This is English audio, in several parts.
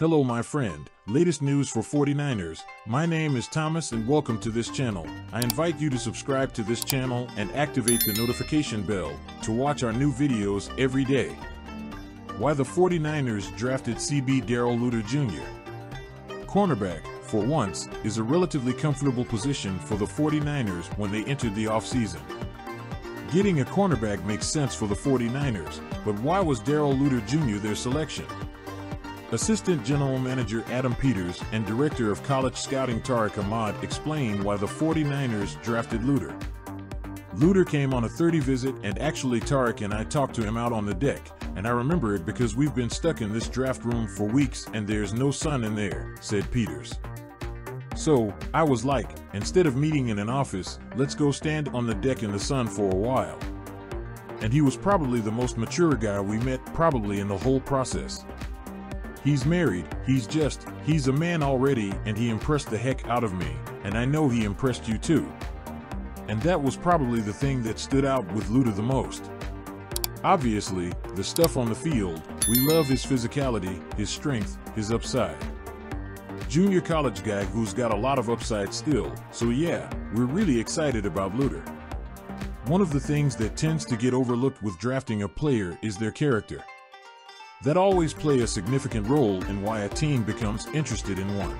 Hello my friend, latest news for 49ers, my name is Thomas and welcome to this channel. I invite you to subscribe to this channel and activate the notification bell to watch our new videos every day. Why the 49ers drafted C.B. Darrell Luter Jr. Cornerback, for once, is a relatively comfortable position for the 49ers when they entered the offseason. Getting a cornerback makes sense for the 49ers, but why was Darrell Luter Jr. their selection? Assistant General Manager Adam Peters and Director of College Scouting Tariq Ahmad explained why the 49ers drafted Luter. Luter came on a 30 visit, and actually Tariq and I talked to him out on the deck, and I remember it because we've been stuck in this draft room for weeks and there's no sun in there, said Peters. So, I was like, instead of meeting in an office, let's go stand on the deck in the sun for a while. And he was probably the most mature guy we met, probably in the whole process. He's married, he's a man already, and he impressed the heck out of me, and I know he impressed you too. And that was probably the thing that stood out with Luter the most. Obviously, the stuff on the field, we love his physicality, his strength, his upside. Junior college guy who's got a lot of upside still, so yeah, we're really excited about Luter. One of the things that tends to get overlooked with drafting a player is their character. That always play a significant role in why a team becomes interested in one.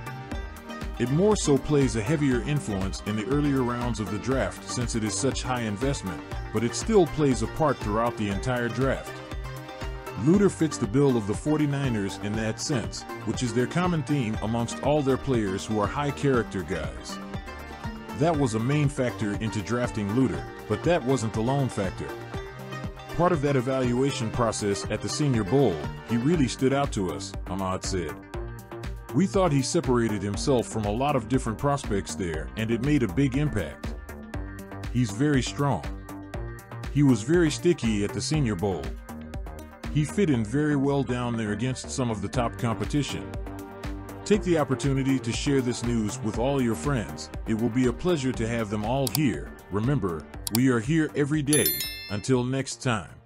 It more so plays a heavier influence in the earlier rounds of the draft since it is such high investment, but it still plays a part throughout the entire draft. Luter fits the bill of the 49ers in that sense, which is their common theme amongst all their players who are high character guys. That was a main factor into drafting Luter, but that wasn't the lone factor. Part of that evaluation process at the Senior Bowl, he really stood out to us, Ahmad said. We thought he separated himself from a lot of different prospects there, and it made a big impact. He's very strong. He was very sticky at the Senior Bowl. He fit in very well down there against some of the top competition. Take the opportunity to share this news with all your friends. It will be a pleasure to have them all here. Remember, we are here every day. Until next time.